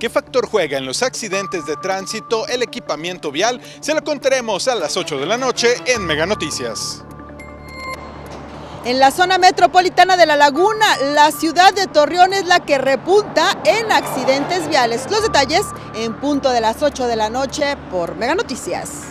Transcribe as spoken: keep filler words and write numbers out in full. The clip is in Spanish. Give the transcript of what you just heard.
¿Qué factor juega en los accidentes de tránsito el equipamiento vial? Se lo contaremos a las ocho de la noche en Meganoticias. En la zona metropolitana de La Laguna, la ciudad de Torreón es la que repunta en accidentes viales. Los detalles en punto de las ocho de la noche por Meganoticias.